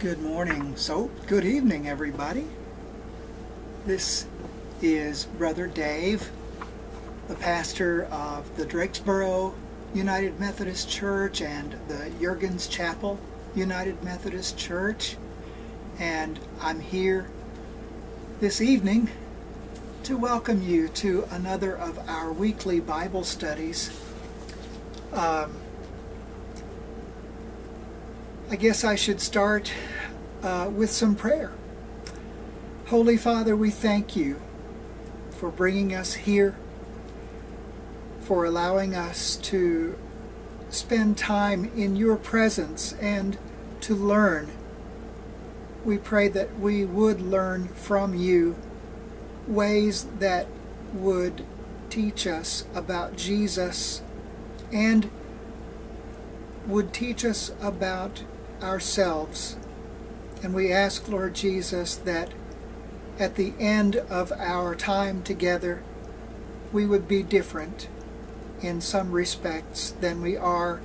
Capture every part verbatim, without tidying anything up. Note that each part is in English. Good morning, so good evening, everybody. This is Brother Dave, the pastor of the Drakesboro United Methodist Church and the Yeargins Chapel United Methodist Church, and I'm here this evening to welcome you to another of our weekly Bible studies. Um, I guess I should start uh, with some prayer. Holy Father, we thank you for bringing us here, for allowing us to spend time in your presence and to learn. We pray that we would learn from you ways that would teach us about Jesus and would teach us about ourselves. And we ask, Lord Jesus, that at the end of our time together, we would be different in some respects than we are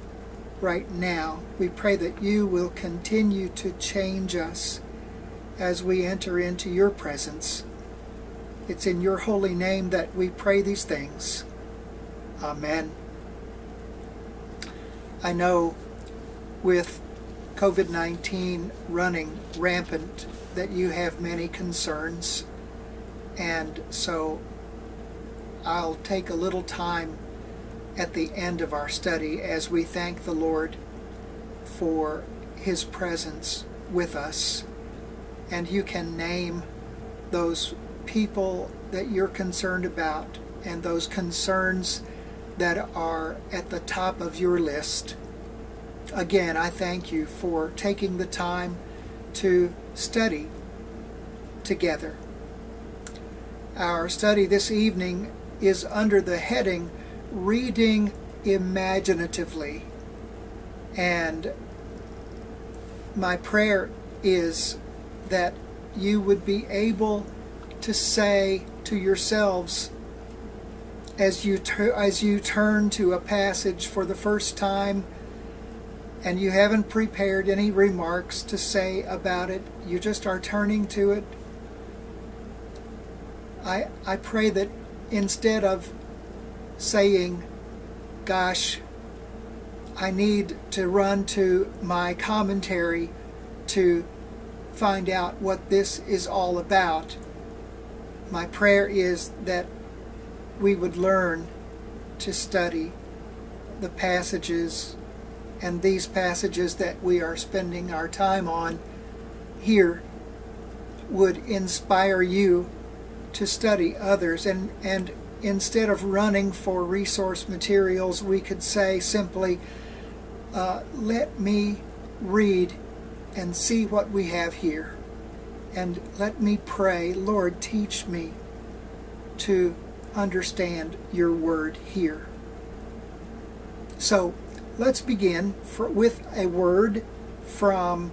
right now. We pray that you will continue to change us as we enter into your presence. It's in your holy name that we pray these things. Amen. I know with COVID nineteen running rampant that you have many concerns, and so I'll take a little time at the end of our study as we thank the Lord for his presence with us. And you can name those people that you're concerned about and those concerns that are at the top of your list. Again, I thank you for taking the time to study together. Our study this evening is under the heading Reading Imaginatively, and my prayer is that you would be able to say to yourselves, As you, as you turn to a passage for the first time and you haven't prepared any remarks to say about it, you just are turning to it. I, I pray that instead of saying, gosh, I need to run to my commentary to find out what this is all about, my prayer is that we would learn to study the passages and these passages that we are spending our time on here would inspire you to study others. And, and instead of running for resource materials, we could say simply, uh, let me read and see what we have here. And let me pray, Lord, teach me to understand your word here. So let's begin for, with a word from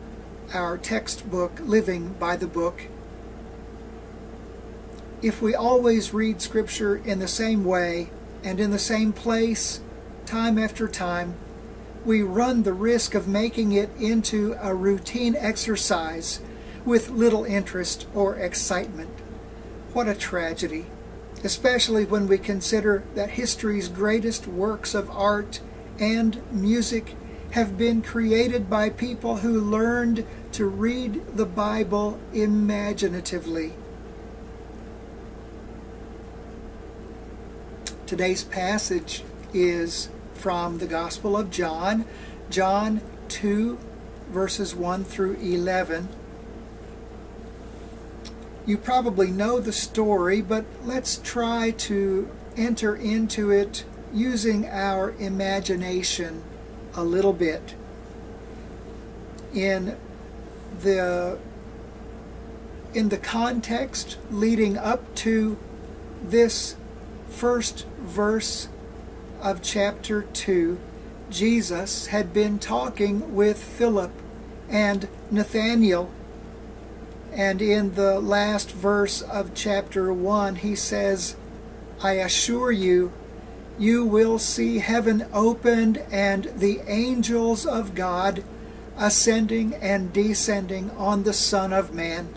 our textbook, Living by the Book. If we always read Scripture in the same way and in the same place, time after time, we run the risk of making it into a routine exercise with little interest or excitement. What a tragedy! Especially when we consider that history's greatest works of art and music have been created by people who learned to read the Bible imaginatively. Today's passage is from the Gospel of John, John two, verses one through eleven. You probably know the story, but let's try to enter into it using our imagination a little bit. In the, in the context leading up to this first verse of chapter two, Jesus had been talking with Philip and Nathanael. And in the last verse of chapter one, he says, I assure you, you will see heaven opened and the angels of God ascending and descending on the Son of Man.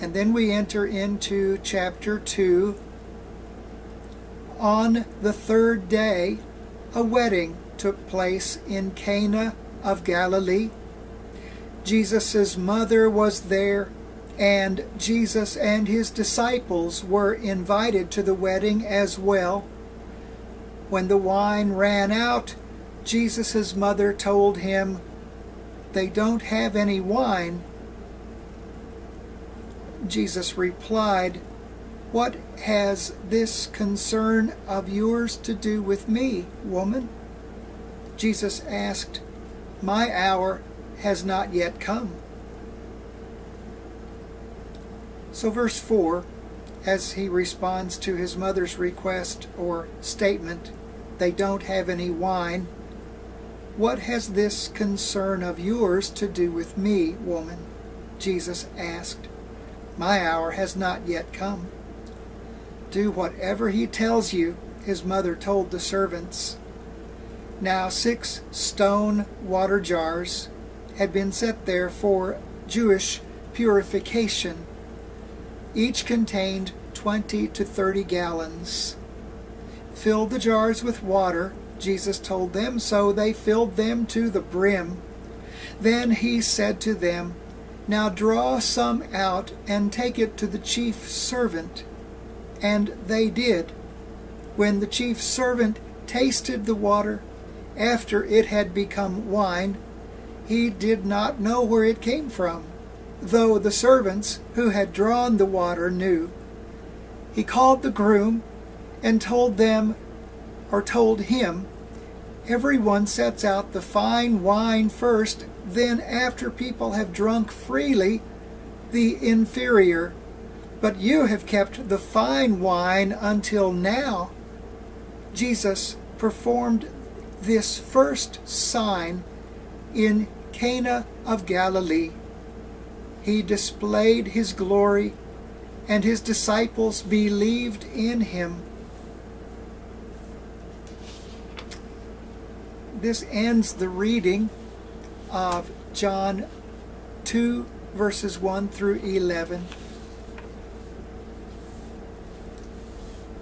And then we enter into chapter two. On the third day, a wedding took place in Cana of Galilee. Jesus' mother was there, and Jesus and his disciples were invited to the wedding as well. When the wine ran out, Jesus' mother told him, "They don't have any wine." Jesus replied, "What has this concern of yours to do with me, woman?" Jesus asked, "My hour has not yet come." So verse four, as he responds to his mother's request or statement, "They don't have any wine," "What has this concern of yours to do with me, woman?" Jesus asked, "My hour has not yet come." "Do whatever he tells you," his mother told the servants. Now six stone water jars had been set there for Jewish purification. Each contained twenty to thirty gallons. "Fill the jars with water," Jesus told them, so they filled them to the brim. Then he said to them, "Now draw some out and take it to the chief servant." And they did. When the chief servant tasted the water, after it had become wine, he did not know where it came from, though the servants who had drawn the water knew. He called the groom and told them, or told him, "Everyone sets out the fine wine first, then after people have drunk freely, the inferior. But you have kept the fine wine until now." Jesus performed this first sign in Cana of Galilee. He displayed his glory, and his disciples believed in him. This ends the reading of John two, verses one through eleven.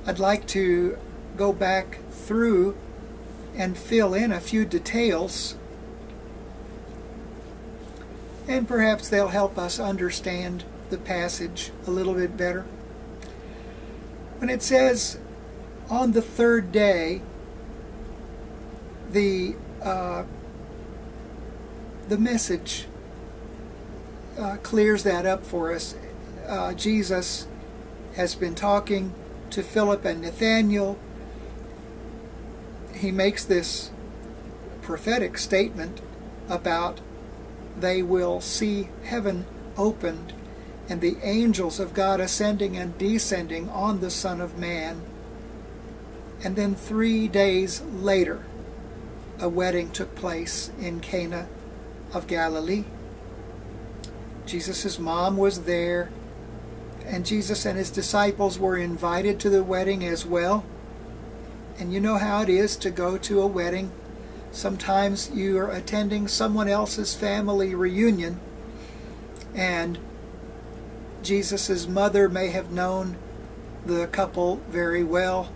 I'd like to go back through and fill in a few details, and perhaps they'll help us understand the passage a little bit better. When it says, on the third day, the, uh, the message uh, clears that up for us. Uh, Jesus has been talking to Philip and Nathanael. He makes this prophetic statement about they will see heaven opened and the angels of God ascending and descending on the Son of Man. And then three days later, a wedding took place in Cana of Galilee. Jesus' mom was there, and Jesus and his disciples were invited to the wedding as well. And you know how it is to go to a wedding. Sometimes you are attending someone else's family reunion, and Jesus' mother may have known the couple very well,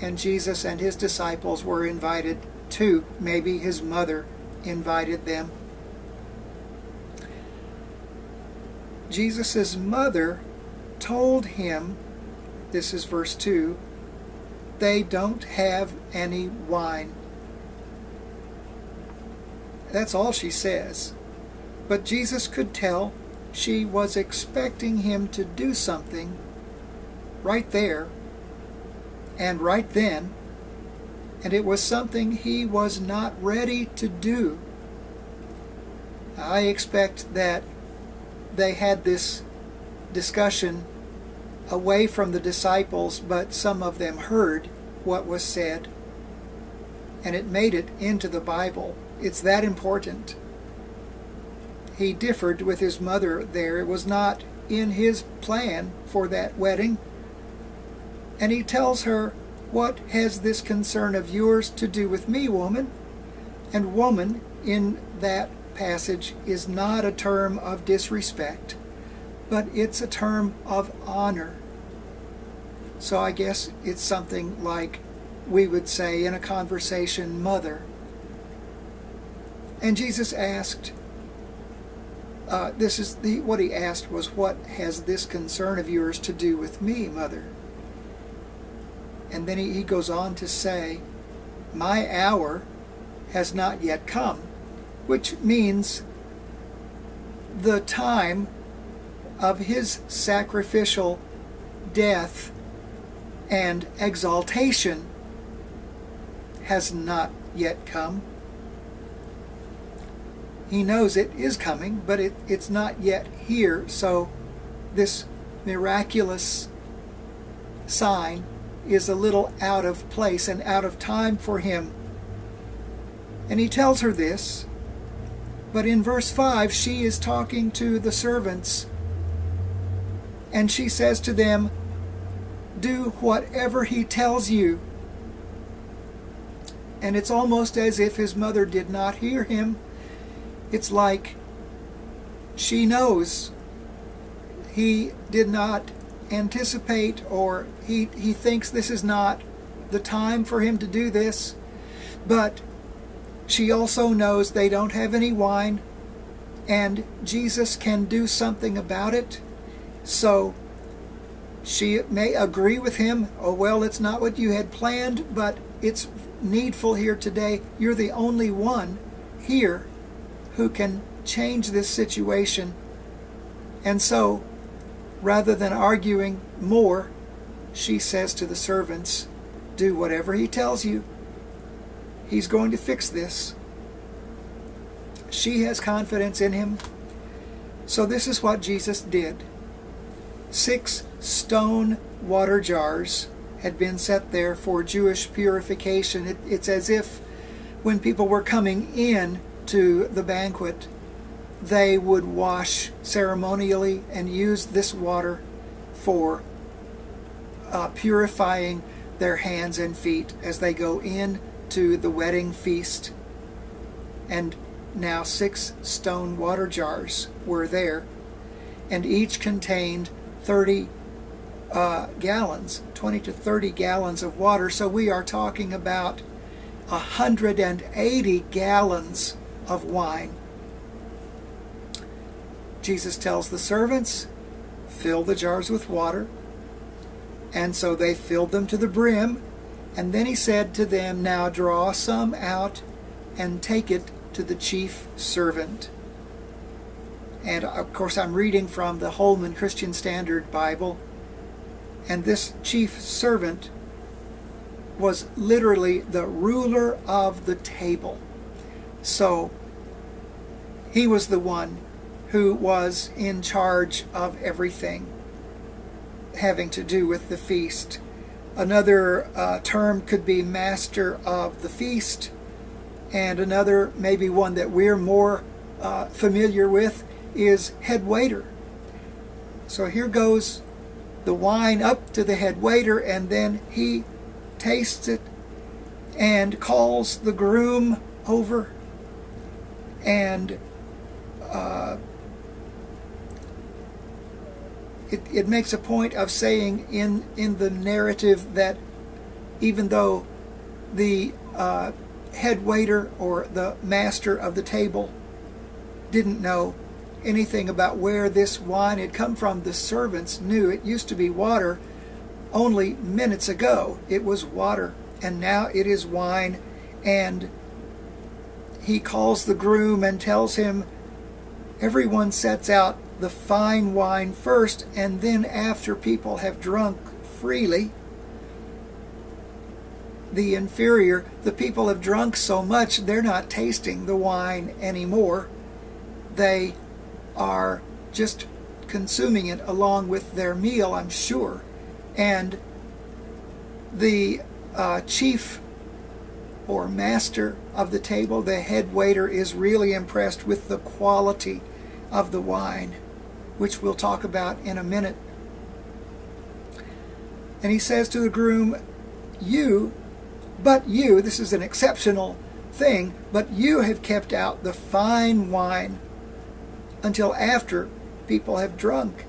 and Jesus and his disciples were invited too. Maybe his mother invited them. Jesus' mother told him, this is verse two, "They don't have any wine." That's all she says. But Jesus could tell she was expecting him to do something right there and right then, and it was something he was not ready to do. I expect that they had this discussion away from the disciples, but some of them heard what was said, and it made it into the Bible. It's that important. He differed with his mother there. It was not in his plan for that wedding. And he tells her, "What has this concern of yours to do with me, woman?" And woman in that passage is not a term of disrespect, but it's a term of honor. So I guess it's something like we would say in a conversation, mother. And Jesus asked, uh, this is the, what he asked was, what has this concern of yours to do with me, mother? And then he, he goes on to say, my hour has not yet come, which means the time of his sacrificial death and exaltation has not yet come. He knows it is coming, but it, it's not yet here. So this miraculous sign is a little out of place and out of time for him. And he tells her this, but in verse five, she is talking to the servants, and she says to them, do whatever he tells you. And it's almost as if his mother did not hear him. It's like she knows. He did not anticipate, or he, he thinks this is not the time for him to do this, but she also knows they don't have any wine, and Jesus can do something about it. So she may agree with him, oh, well, it's not what you had planned, but it's needful here today. You're the only one here who can change this situation. And so, rather than arguing more, she says to the servants, do whatever he tells you. He's going to fix this. She has confidence in him. So this is what Jesus did. Six stone water jars had been set there for Jewish purification. It, it's as if when people were coming in to the banquet, they would wash ceremonially and use this water for uh, purifying their hands and feet as they go in to the wedding feast. And now six stone water jars were there, and each contained thirty uh, gallons, twenty to thirty gallons of water. So we are talking about one hundred eighty gallons of wine. Jesus tells the servants, fill the jars with water. And so they filled them to the brim. And then he said to them, now draw some out and take it to the chief servant. And of course, I'm reading from the Holman Christian Standard Bible. And this chief servant was literally the ruler of the table. So he was the one who was in charge of everything having to do with the feast. Another uh, term could be master of the feast, and another, maybe one that we're more uh, familiar with, is head waiter. So here goes the wine up to the head waiter, and then he tastes it and calls the groom over and uh, It, it makes a point of saying in, in the narrative that even though the uh, head waiter or the master of the table didn't know anything about where this wine had come from, the servants knew. It used to be water only minutes ago. It was water, and now it is wine. And he calls the groom and tells him, everyone sets out the fine wine first, and then after people have drunk freely, the inferior, the people have drunk so much they're not tasting the wine anymore. They are just consuming it along with their meal, I'm sure. And the uh, chief or master of the table, the head waiter, is really impressed with the quality of the wine, which we'll talk about in a minute. And he says to the groom, you, but you, this is an exceptional thing, but you have kept out the fine wine until after people have drunk.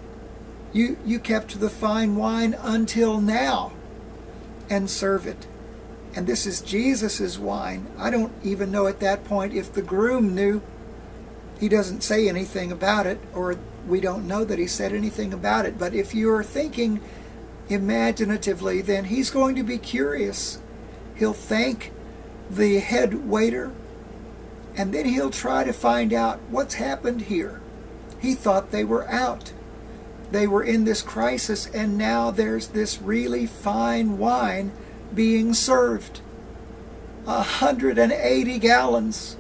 You, you kept the fine wine until now, and serve it. And this is Jesus's wine. I don't even know at that point if the groom knew. He doesn't say anything about it, or we don't know that he said anything about it. But if you're thinking imaginatively, then he's going to be curious. He'll thank the head waiter, and then he'll try to find out what's happened here. He thought they were out. They were in this crisis, and now there's this really fine wine being served. one hundred eighty gallons.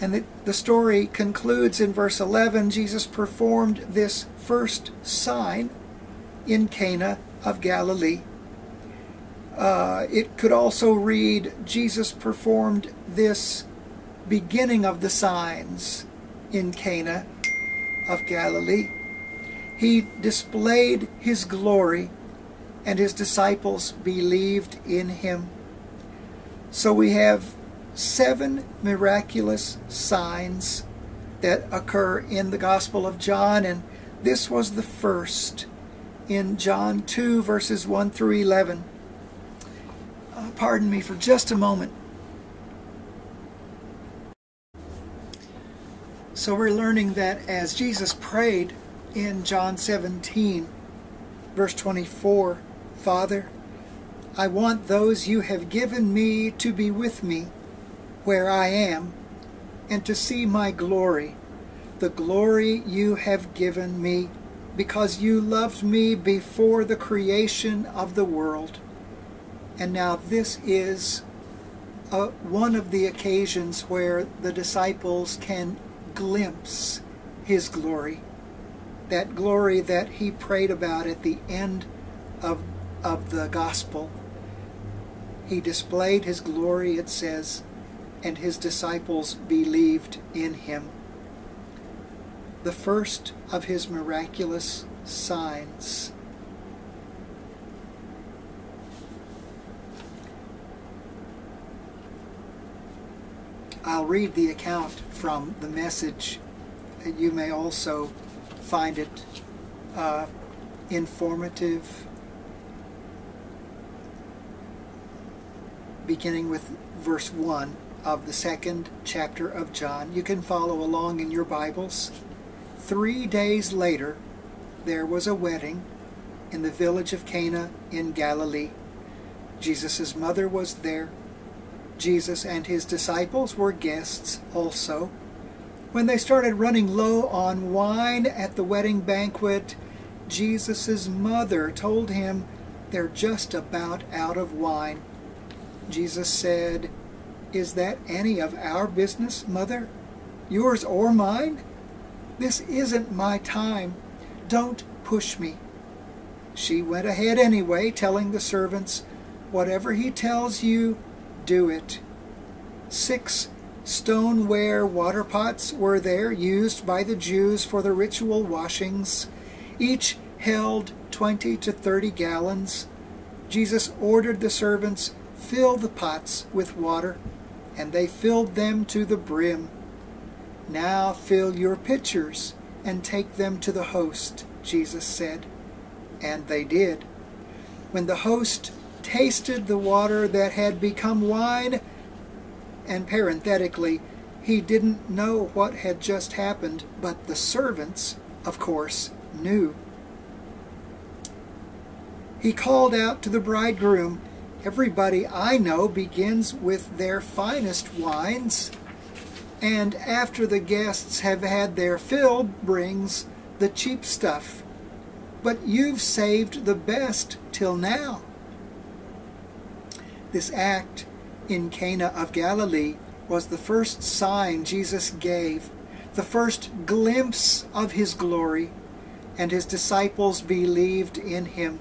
And the, the story concludes in verse eleven. Jesus performed this first sign in Cana of Galilee. Uh, it could also read, Jesus performed this beginning of the signs in Cana of Galilee. He displayed his glory, and his disciples believed in him. So we have seven miraculous signs that occur in the Gospel of John, and this was the first in John two, verses one through eleven. Uh, pardon me for just a moment. So we're learning that as Jesus prayed in John seventeen, verse twenty-four, Father, I want those you have given me to be with me where I am, and to see my glory, the glory you have given me, because you loved me before the creation of the world. And now this is a, one of the occasions where the disciples can glimpse his glory, that glory that he prayed about at the end of of the gospel. He displayed his glory, it says, and his disciples believed in him. The first of his miraculous signs. I'll read the account from the Message. You may also find it uh, informative, beginning with verse one of the second chapter of John. You can follow along in your Bibles. Three days later, there was a wedding in the village of Cana in Galilee. Jesus' mother was there. Jesus and his disciples were guests also. When they started running low on wine at the wedding banquet, Jesus' mother told him, "They're just about out of wine." Jesus said, "Is that any of our business, Mother? Yours or mine? This isn't my time. Don't push me." She went ahead anyway, telling the servants, "Whatever he tells you, do it." Six stoneware water pots were there, used by the Jews for the ritual washings. Each held twenty to thirty gallons. Jesus ordered the servants, "Fill the pots with water," and they filled them to the brim. "Now fill your pitchers and take them to the host," Jesus said. And they did. When the host tasted the water that had become wine, and parenthetically, he didn't know what had just happened, but the servants, of course, knew. He called out to the bridegroom, "Everybody I know begins with their finest wines, and after the guests have had their fill, brings the cheap stuff. But you've saved the best till now." This act in Cana of Galilee was the first sign Jesus gave, the first glimpse of his glory, and his disciples believed in him.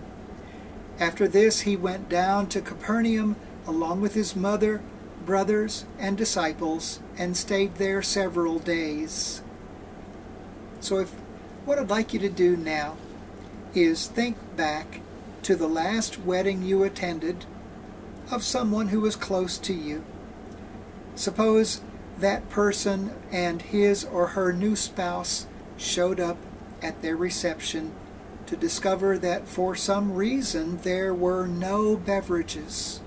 After this, he went down to Capernaum along with his mother, brothers, and disciples, and stayed there several days. So if, what I'd like you to do now is think back to the last wedding you attended, of someone who is close to you. Suppose that person and his or her new spouse showed up at their reception to discover that for some reason there were no beverages.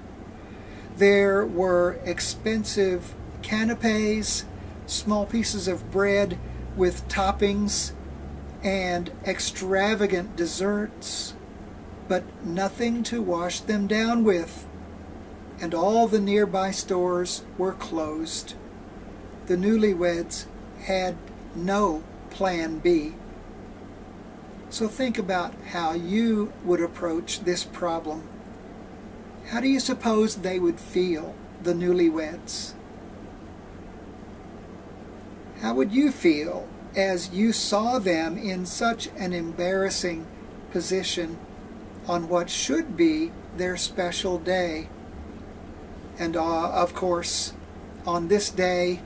There were expensive canapes, small pieces of bread with toppings, and extravagant desserts, but nothing to wash them down with, and all the nearby stores were closed. The newlyweds had no plan B. So think about how you would approach this problem. How do you suppose they would feel, the newlyweds? How would you feel as you saw them in such an embarrassing position on what should be their special day? And uh, of course, on this day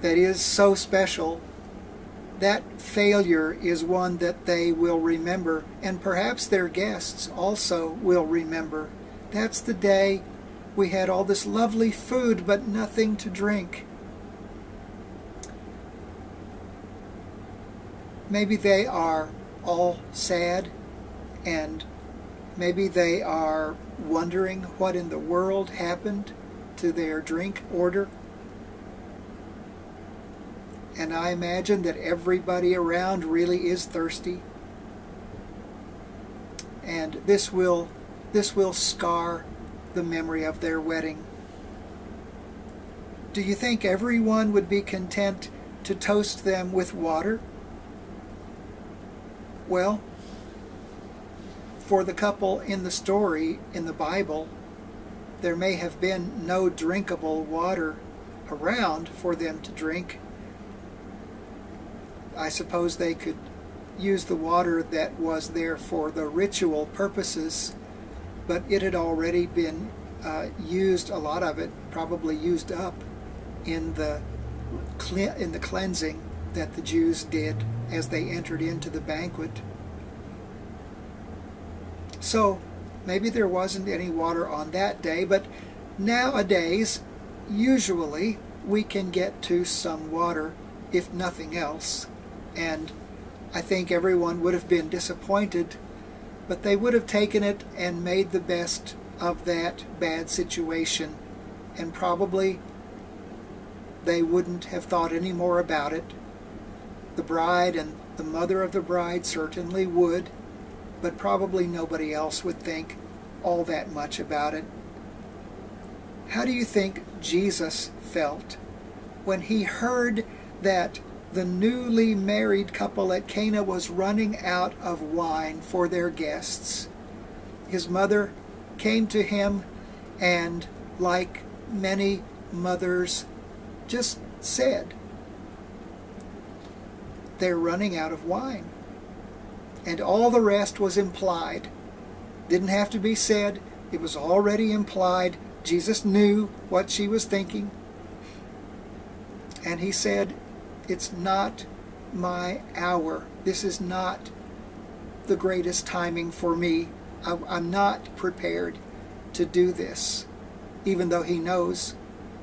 that is so special, that failure is one that they will remember, and perhaps their guests also will remember. That's the day we had all this lovely food but nothing to drink. Maybe they are all sad, and maybe they are wondering what in the world happened to their drink order. And I imagine that everybody around really is thirsty. And this will, this will scar the memory of their wedding. Do you think everyone would be content to toast them with water? Well, for the couple in the story in the Bible, there may have been no drinkable water around for them to drink. I suppose they could use the water that was there for the ritual purposes, but it had already been uh, used, a lot of it probably used up in the, in the cleansing that the Jews did as they entered into the banquet. So maybe there wasn't any water on that day, but nowadays, usually, we can get to some water, if nothing else. And I think everyone would have been disappointed, but they would have taken it and made the best of that bad situation, and probably they wouldn't have thought any more about it. The bride and the mother of the bride certainly would, but probably nobody else would think all that much about it. How do you think Jesus felt when he heard that the newly married couple at Cana was running out of wine for their guests? His mother came to him and, like many mothers, just said, "They're running out of wine." And all the rest was implied. Didn't have to be said. It was already implied. Jesus knew what she was thinking. And he said, "It's not my hour. This is not the greatest timing for me. I'm not prepared to do this," even though he knows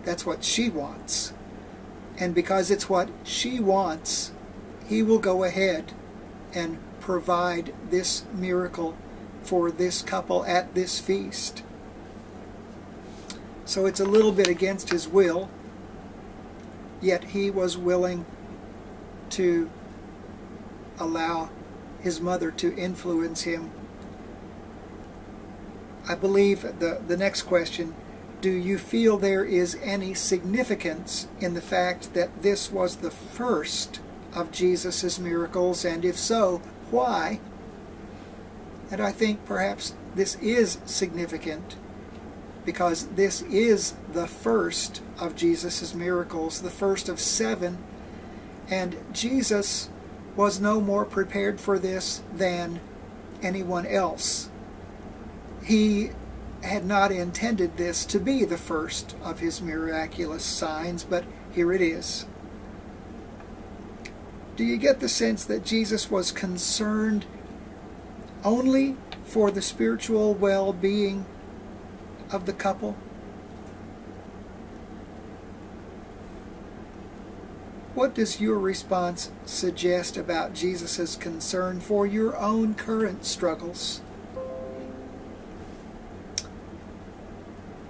that's what she wants. And because it's what she wants, he will go ahead and provide this miracle for this couple at this feast. So it's a little bit against his will, yet he was willing to allow his mother to influence him. I believe the, the next question, do you feel there is any significance in the fact that this was the first of Jesus' miracles, and if so, why? And I think perhaps this is significant, because this is the first of Jesus' miracles, the first of seven, and Jesus was no more prepared for this than anyone else. He had not intended this to be the first of his miraculous signs, but here it is. Do you get the sense that Jesus was concerned only for the spiritual well-being of the couple? What does your response suggest about Jesus' concern for your own current struggles?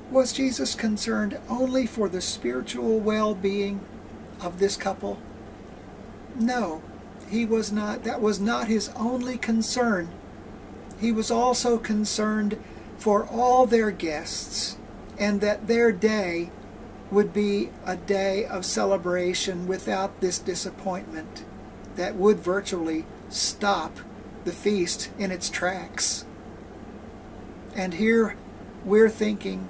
Was Jesus concerned only for the spiritual well-being of this couple? No, he was not. That was not his only concern. He was also concerned for all their guests and that their day would be a day of celebration without this disappointment that would virtually stop the feast in its tracks. And here we're thinking,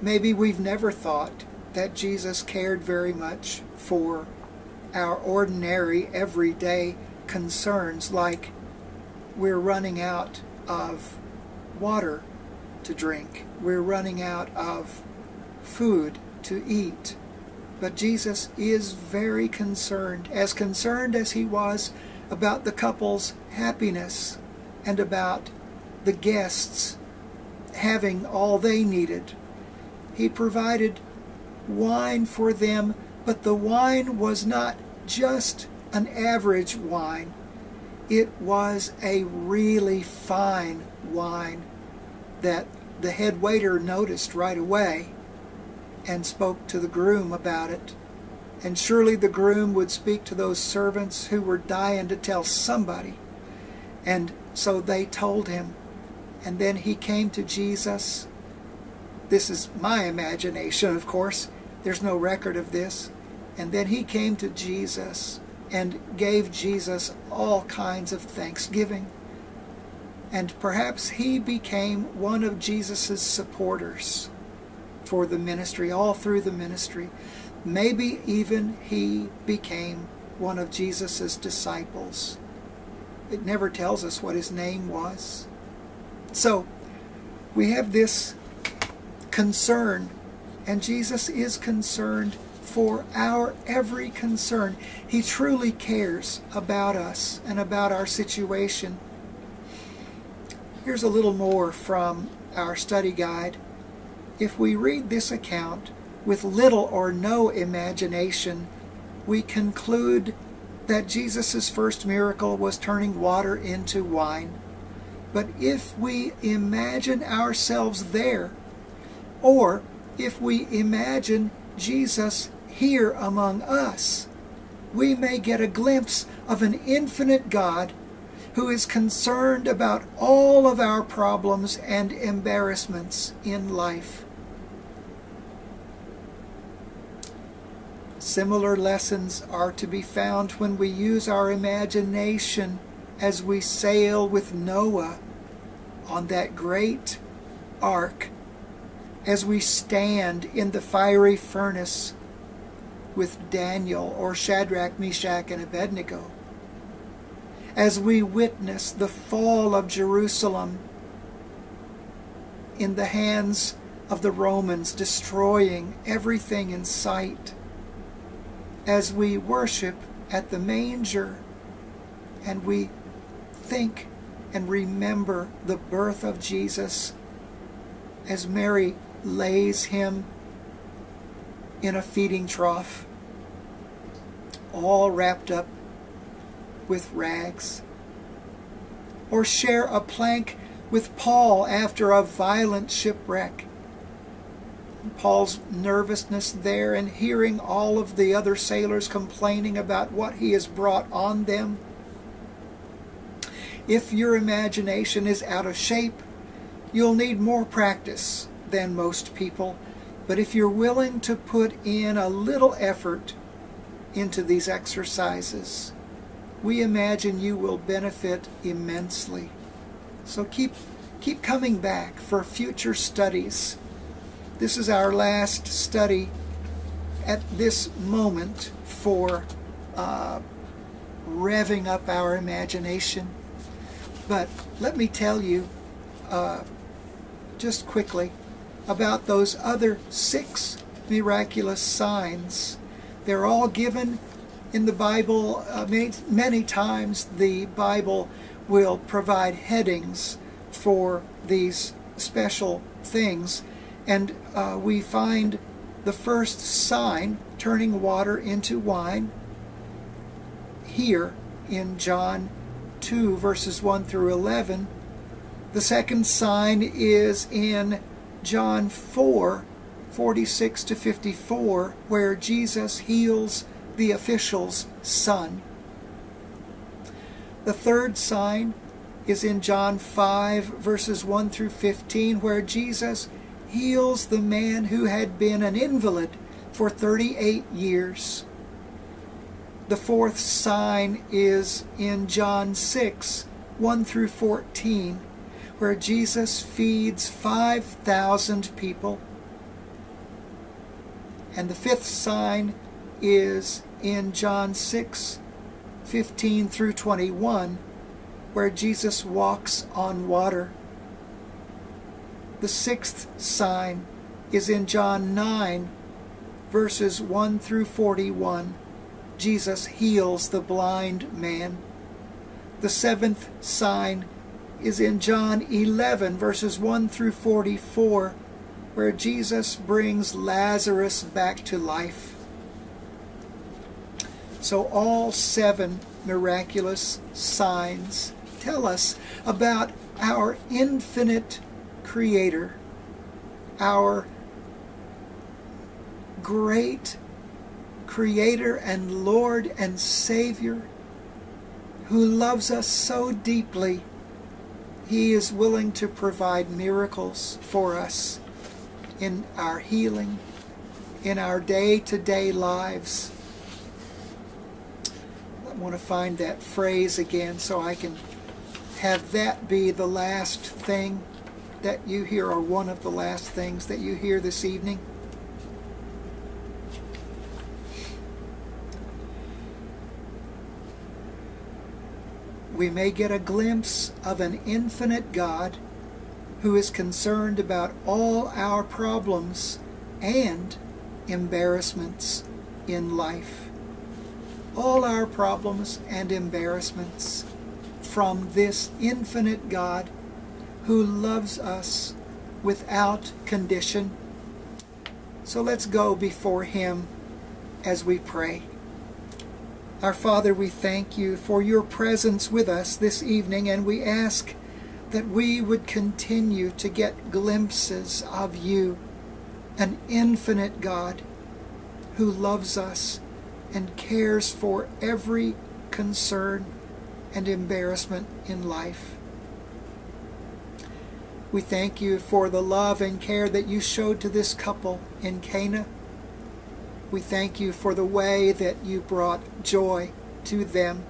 maybe we've never thought that Jesus cared very much for our ordinary, everyday concerns, like we're running out of water to drink, we're running out of food to eat. But Jesus is very concerned, as concerned as he was about the couple's happiness and about the guests having all they needed. He provided wine for them, but the wine was not just an average wine. It was a really fine wine that the head waiter noticed right away and spoke to the groom about it. And surely the groom would speak to those servants who were dying to tell somebody. And so they told him. And then he came to Jesus. This is my imagination, of course. There's no record of this. And then he came to Jesus and gave Jesus all kinds of thanksgiving. And perhaps he became one of Jesus's supporters for the ministry, all through the ministry. Maybe even he became one of Jesus's disciples. It never tells us what his name was. So we have this concern, and Jesus is concerned for our every concern. He truly cares about us and about our situation. Here's a little more from our study guide. If we read this account with little or no imagination, we conclude that Jesus' first miracle was turning water into wine. But if we imagine ourselves there, or if we imagine Jesus here among us, we may get a glimpse of an infinite God who is concerned about all of our problems and embarrassments in life. Similar lessons are to be found when we use our imagination as we sail with Noah on that great ark, as we stand in the fiery furnace with Daniel or Shadrach, Meshach, and Abednego, as we witness the fall of Jerusalem in the hands of the Romans, destroying everything in sight, as we worship at the manger and we think and remember the birth of Jesus, as Mary lays him in a feeding trough, all wrapped up with rags. Or share a plank with Paul after a violent shipwreck. Paul's nervousness there, and hearing all of the other sailors complaining about what he has brought on them. If your imagination is out of shape, you'll need more practice than most people. But if you're willing to put in a little effort into these exercises, we imagine you will benefit immensely. So keep, keep coming back for future studies. This is our last study at this moment for uh, revving up our imagination. But let me tell you uh, just quickly about those other six miraculous signs. They're all given in the Bible. Uh, many, many times the Bible will provide headings for these special things. And uh, we find the first sign, turning water into wine, here in John two, verses one through eleven. The second sign is in John four, forty-six to fifty-four, where Jesus heals the official's son. The third sign is in John five, verses one through fifteen, where Jesus heals the man who had been an invalid for thirty-eight years. The fourth sign is in John six, one through fourteen, where Jesus feeds five thousand people. And the fifth sign is in John six, fifteen through twenty-one, where Jesus walks on water. The sixth sign is in John nine, verses one through forty-one. Jesus heals the blind man. The seventh sign is in John eleven, verses one through forty-four, where Jesus brings Lazarus back to life. So all seven miraculous signs tell us about our infinite Creator, our great Creator and Lord and Savior, who loves us so deeply. He is willing to provide miracles for us in our healing, in our day-to-day lives. I want to find that phrase again so I can have that be the last thing that you hear, or one of the last things that you hear this evening. We may get a glimpse of an infinite God who is concerned about all our problems and embarrassments in life. All our problems and embarrassments from this infinite God who loves us without condition. So let's go before Him as we pray. Our Father, we thank you for your presence with us this evening, and we ask that we would continue to get glimpses of you, an infinite God who loves us and cares for every concern and embarrassment in life. We thank you for the love and care that you showed to this couple in Cana. We thank you for the way that you brought joy to them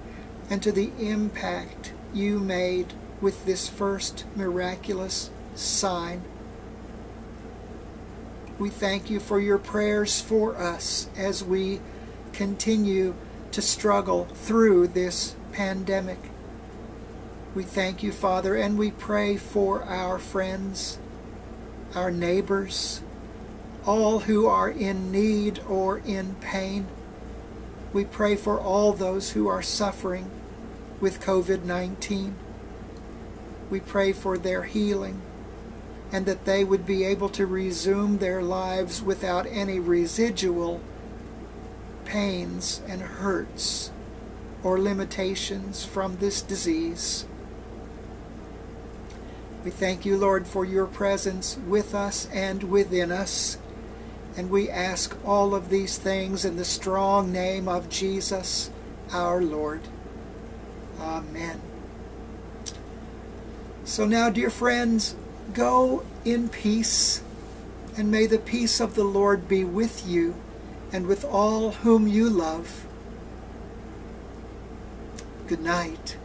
and to the impact you made with this first miraculous sign. We thank you for your prayers for us as we continue to struggle through this pandemic. We thank you, Father, and we pray for our friends, our neighbors, all who are in need or in pain. We pray for all those who are suffering with COVID nineteen. We pray for their healing and that they would be able to resume their lives without any residual pains and hurts or limitations from this disease. We thank you, Lord, for your presence with us and within us. And we ask all of these things in the strong name of Jesus, our Lord. Amen. So now, dear friends, go in peace, and may the peace of the Lord be with you and with all whom you love. Good night.